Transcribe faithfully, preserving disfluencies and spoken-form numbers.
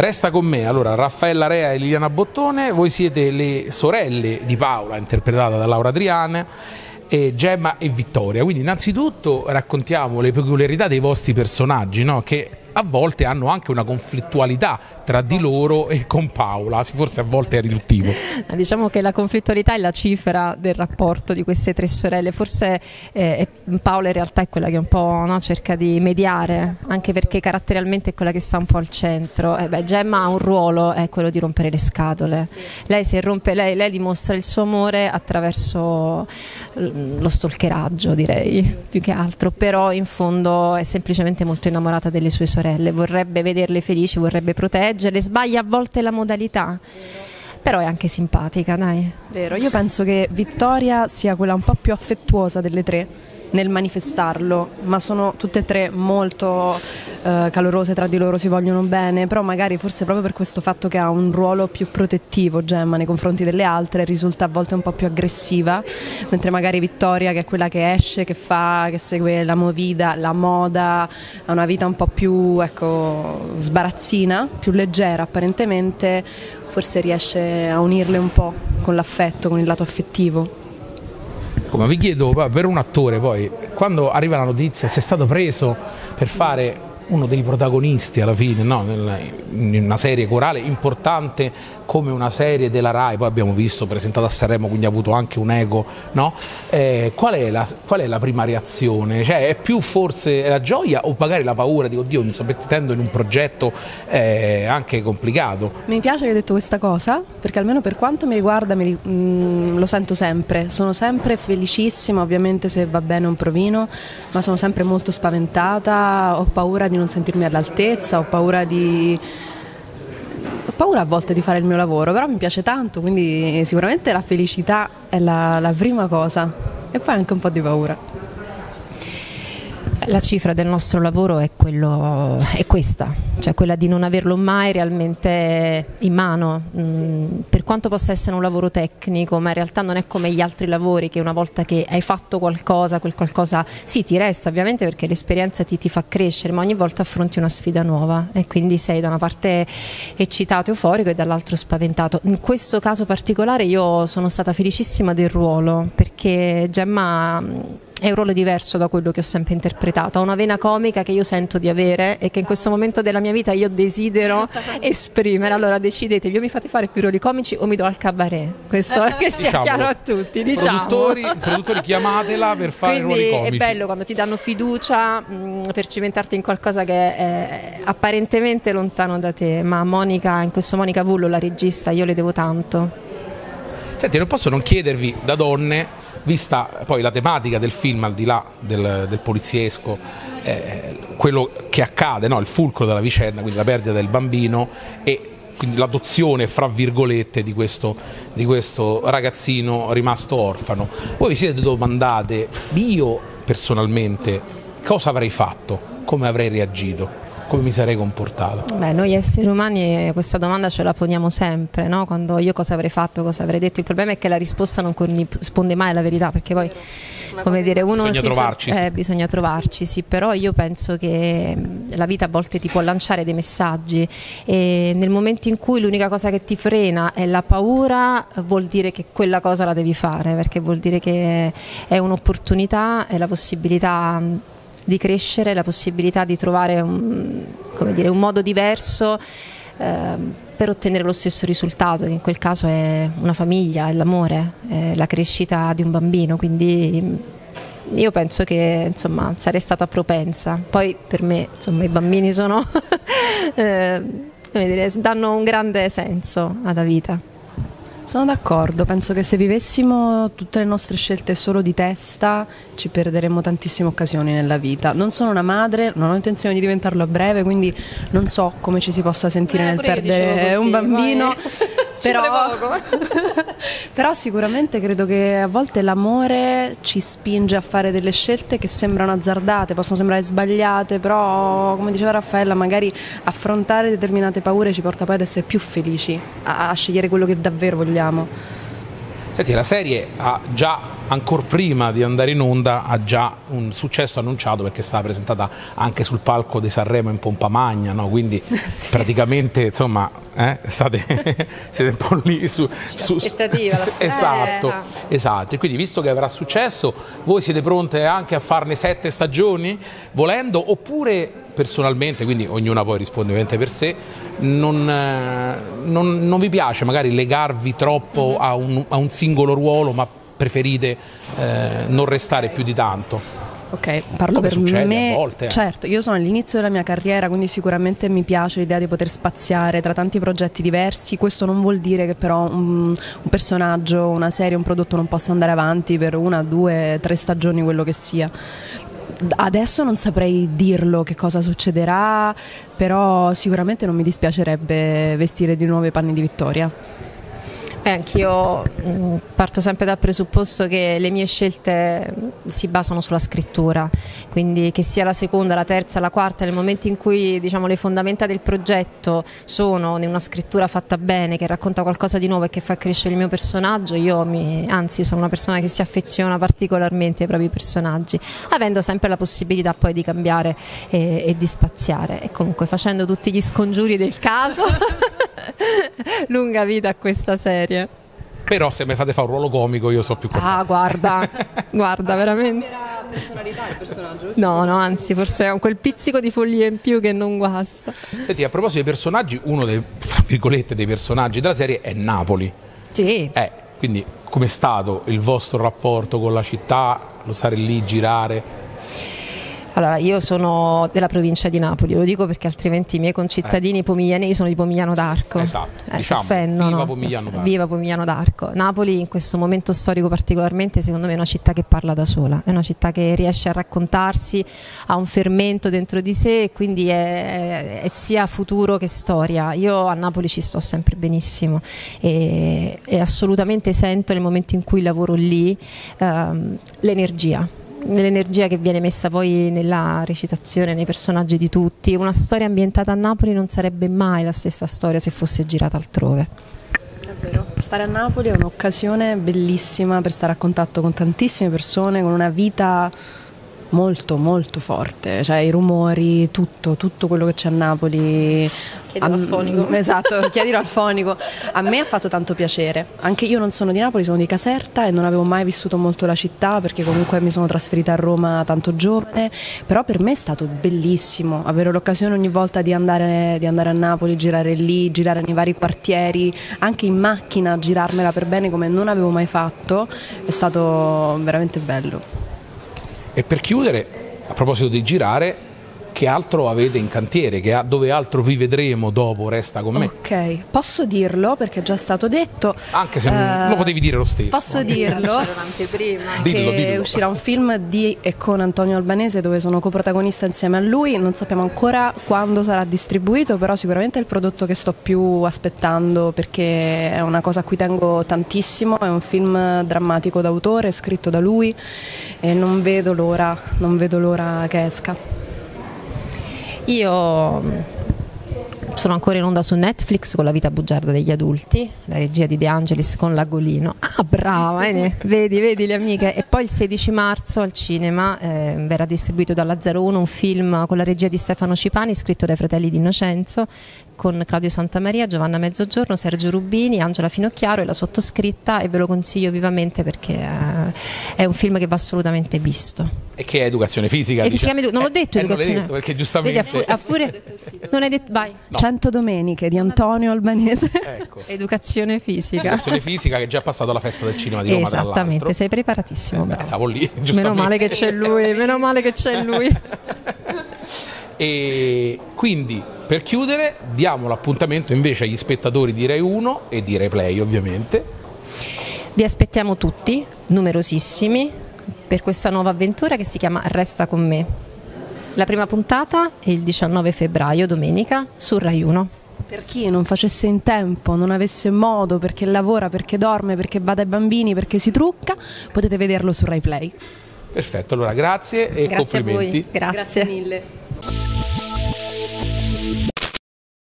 Resta con me, allora, Raffaella Rea e Liliana Bottone, voi siete le sorelle di Paola, interpretata da Laura Adriani, e Gemma e Vittoria. Quindi innanzitutto raccontiamo le peculiarità dei vostri personaggi, no? Che a volte hanno anche una conflittualità tra di loro e con Paola, forse a volte è riduttivo. Diciamo che la conflittualità è la cifra del rapporto di queste tre sorelle, forse eh, Paola in realtà è quella che un po', no, cerca di mediare, anche perché caratterialmente è quella che sta un po' al centro. Eh beh, Gemma ha un ruolo, è quello di rompere le scatole, sì. lei, se rompe, lei, lei dimostra il suo amore attraverso lo stalkeraggio, direi, più che altro, però in fondo è semplicemente molto innamorata delle sue sorelle. Vorrebbe vederle felici, vorrebbe proteggerle, sbaglia a volte la modalità, però è anche simpatica, dai. Vero, io penso che Vittoria sia quella un po' più affettuosa delle tre nel manifestarlo, ma sono tutte e tre molto eh, calorose tra di loro, si vogliono bene, però magari forse proprio per questo fatto che ha un ruolo più protettivo Gemma nei confronti delle altre, risulta a volte un po' più aggressiva, mentre magari Vittoria, che è quella che esce, che fa, che segue la movida, la moda, ha una vita un po' più, ecco, sbarazzina, più leggera apparentemente, forse riesce a unirle un po' con l'affetto, con il lato affettivo. Ma vi chiedo, per un attore poi, quando arriva la notizia, se è stato preso per fare uno dei protagonisti alla fine, no? In una serie corale importante come una serie della Rai, poi abbiamo visto presentata a Sanremo, quindi ha avuto anche un eco, no? eh, qual, è la, qual è la prima reazione? Cioè, è più forse la gioia o magari la paura di oddio, mi sto mettendo in un progetto eh, anche complicato? Mi piace che hai detto questa cosa, perché almeno per quanto mi riguarda mi, mh, lo sento sempre, sono sempre felicissima ovviamente se va bene un provino, ma sono sempre molto spaventata, ho paura di non sentirmi all'altezza, ho paura di ho paura a volte di fare il mio lavoro, però mi piace tanto, quindi sicuramente la felicità è la, la prima cosa, e poi anche un po' di paura. La cifra del nostro lavoro è, quello, è questa, cioè quella di non averlo mai realmente in mano, sì. Per quanto possa essere un lavoro tecnico, ma in realtà non è come gli altri lavori, che una volta che hai fatto qualcosa, quel qualcosa sì ti resta ovviamente, perché l'esperienza ti, ti fa crescere, ma ogni volta affronti una sfida nuova e quindi sei da una parte eccitato, euforico, e dall'altro spaventato. In questo caso particolare io sono stata felicissima del ruolo, perché Gemma è un ruolo diverso da quello che ho sempre interpretato, ha una vena comica che io sento di avere e che in questo momento della mia vita io desidero esprimere. Allora decidetevi, o mi fate fare più ruoli comici o mi do al cabaret, questo è, che sia diciamo, chiaro a tutti, diciamo. Produttori, produttori, chiamatela per fare quindi ruoli comici. È bello quando ti danno fiducia mh, per cimentarti in qualcosa che è apparentemente lontano da te, ma Monica, in questo Monica Vullo, la regista, io le devo tanto. Senti, non posso non chiedervi, da donne, vista poi la tematica del film, al di là del, del poliziesco, eh, quello che accade, no? Il fulcro della vicenda, quindi la perdita del bambino e quindi l'adozione, fra virgolette, di questo, di questo ragazzino rimasto orfano, voi vi siete domandate, io personalmente cosa avrei fatto, come avrei reagito, come mi sarei comportato? Beh, noi esseri umani questa domanda ce la poniamo sempre, no? Quando io cosa avrei fatto, cosa avrei detto, il problema è che la risposta non corrisponde mai alla verità, perché poi, come dire, uno bisogna si trovarci, so sì. Eh, bisogna trovarci, sì, però io penso che la vita a volte ti può lanciare dei messaggi e nel momento in cui l'unica cosa che ti frena è la paura, vuol dire che quella cosa la devi fare, perché vuol dire che è un'opportunità, è la possibilità di crescere, la possibilità di trovare un, come dire, un modo diverso eh, per ottenere lo stesso risultato, che in quel caso è una famiglia, è l'amore, è la crescita di un bambino, quindi io penso che, insomma, sarei stata propensa. Poi per me, insomma, i bambini sono eh, come dire, danno un grande senso alla vita. Sono d'accordo, penso che se vivessimo tutte le nostre scelte solo di testa ci perderemmo tantissime occasioni nella vita. Non sono una madre, non ho intenzione di diventarlo a breve, quindi non so come ci si possa sentire eh, nel perdere così, un bambino, però, però sicuramente credo che a volte l'amore ci spinge a fare delle scelte che sembrano azzardate, possono sembrare sbagliate, però come diceva Raffaella, magari affrontare determinate paure ci porta poi ad essere più felici, a, a scegliere quello che davvero vogliamo. Senti, la serie ha già ancora prima di andare in onda ha già un successo annunciato, perché è stata presentata anche sul palco di Sanremo in pompa magna, no? Quindi sì, praticamente insomma eh, state, siete un po' lì su, su, l'aspettativa, su, l'aspettativa. Esatto, eh, eh. esatto, e quindi visto che avrà successo, voi siete pronte anche a farne sette stagioni volendo, oppure personalmente, quindi ognuna poi risponde ovviamente per sé, non, non, non vi piace magari legarvi troppo a un, a un singolo ruolo, ma preferite eh, non restare più di tanto? Ok, parlo per me, a volte, eh. certo, io sono all'inizio della mia carriera, quindi sicuramente mi piace l'idea di poter spaziare tra tanti progetti diversi. Questo non vuol dire che però un, un personaggio, una serie, un prodotto non possa andare avanti per una, due, tre stagioni, quello che sia. Adesso non saprei dirlo che cosa succederà, però sicuramente non mi dispiacerebbe vestire di nuovo i panni di Vittoria. Eh, anch'io parto sempre dal presupposto che le mie scelte si basano sulla scrittura, quindi che sia la seconda, la terza, la quarta, nel momento in cui diciamo le fondamenta del progetto sono in una scrittura fatta bene, che racconta qualcosa di nuovo e che fa crescere il mio personaggio, io mi, anzi sono una persona che si affeziona particolarmente ai propri personaggi, avendo sempre la possibilità poi di cambiare e, e di spaziare, e comunque facendo tutti gli scongiuri del caso. Lunga vita a questa serie. Però se mi fate fare un ruolo comico io so più comico. Ah, guarda, guarda, ah, veramente. Cambierà personalità il personaggio? No, no, anzi, forse è quel pizzico di follia in più che non guasta. Senti, a proposito dei personaggi, uno dei, tra virgolette, dei personaggi della serie è Napoli. Sì. Eh, quindi com'è stato il vostro rapporto con la città, lo stare lì, girare? Allora, io sono della provincia di Napoli, lo dico perché altrimenti i miei concittadini eh. pomiglianesi sono di Pomigliano d'Arco. Esatto, eh, diciamo, offendo, viva, no? Pomigliano d'Arco. Viva Pomigliano d'Arco. Napoli in questo momento storico particolarmente secondo me è una città che parla da sola, è una città che riesce a raccontarsi, ha un fermento dentro di sé e quindi è, è sia futuro che storia. Io a Napoli ci sto sempre benissimo e, e assolutamente sento nel momento in cui lavoro lì ehm, l'energia. Nell'energia che viene messa poi nella recitazione, nei personaggi di tutti. Una storia ambientata a Napoli non sarebbe mai la stessa storia se fosse girata altrove. È vero. Stare a Napoli è un'occasione bellissima per stare a contatto con tantissime persone, con una vita molto molto forte, cioè i rumori, tutto, tutto quello che c'è a Napoli. Chiedilo al fonico. Esatto, chiedilo al fonico. A me ha fatto tanto piacere, anche io non sono di Napoli, sono di Caserta e non avevo mai vissuto molto la città perché comunque mi sono trasferita a Roma tanto giovane, però per me è stato bellissimo avere l'occasione ogni volta di andare, di andare a Napoli, girare lì, girare nei vari quartieri, anche in macchina girarmela per bene come non avevo mai fatto, è stato veramente bello. E per chiudere, a proposito di girare, che altro avete in cantiere? Che, dove altro vi vedremo dopo Resta con me? Ok, posso dirlo perché è già stato detto. Anche se uh, lo potevi dire lo stesso. Posso dirlo, dillo, che dillo. Uscirà un film di e con Antonio Albanese dove sono coprotagonista insieme a lui. Non sappiamo ancora quando sarà distribuito, però sicuramente è il prodotto che sto più aspettando perché è una cosa a cui tengo tantissimo. È un film drammatico d'autore, scritto da lui e non vedo l'ora, non vedo l'ora che esca. Io sono ancora in onda su Netflix con La vita bugiarda degli adulti, la regia di De Angelis con l'Agolino. Ah, brava, eh? Vedi, vedi le amiche. E poi il sedici marzo al cinema eh, verrà distribuito dalla zero uno un film con la regia di Stefano Cipani, scritto dai fratelli di Innocenzo, con Claudio Santamaria, Giovanna Mezzogiorno, Sergio Rubini, Angela Finocchiaro e la sottoscritta, e ve lo consiglio vivamente perché eh, è un film che va assolutamente visto. E che è educazione fisica? E diciamo. chiama, non l'ho detto eh, educazione. Non l'ho detto perché giustamente... Vedi, a fu- a fu- non hai detto... Vai. No. cento domeniche di Antonio Albanese. Ecco. Educazione fisica. Educazione fisica che è già passato alla festa del cinema di Roma. Esattamente, sei preparatissimo. Eh, stavo lì, giustamente. Meno male che c'è lui, meno male che c'è lui. E quindi per chiudere diamo l'appuntamento invece agli spettatori di Rai uno e di Rai Play ovviamente. Vi aspettiamo tutti, numerosissimi, per questa nuova avventura che si chiama Resta con me. La prima puntata è il diciannove febbraio, domenica, su Rai uno. Per chi non facesse in tempo, non avesse modo, perché lavora, perché dorme, perché va dai bambini, perché si trucca, potete vederlo su Rai Play. Perfetto, allora grazie e grazie complimenti. A voi. Grazie. Grazie mille.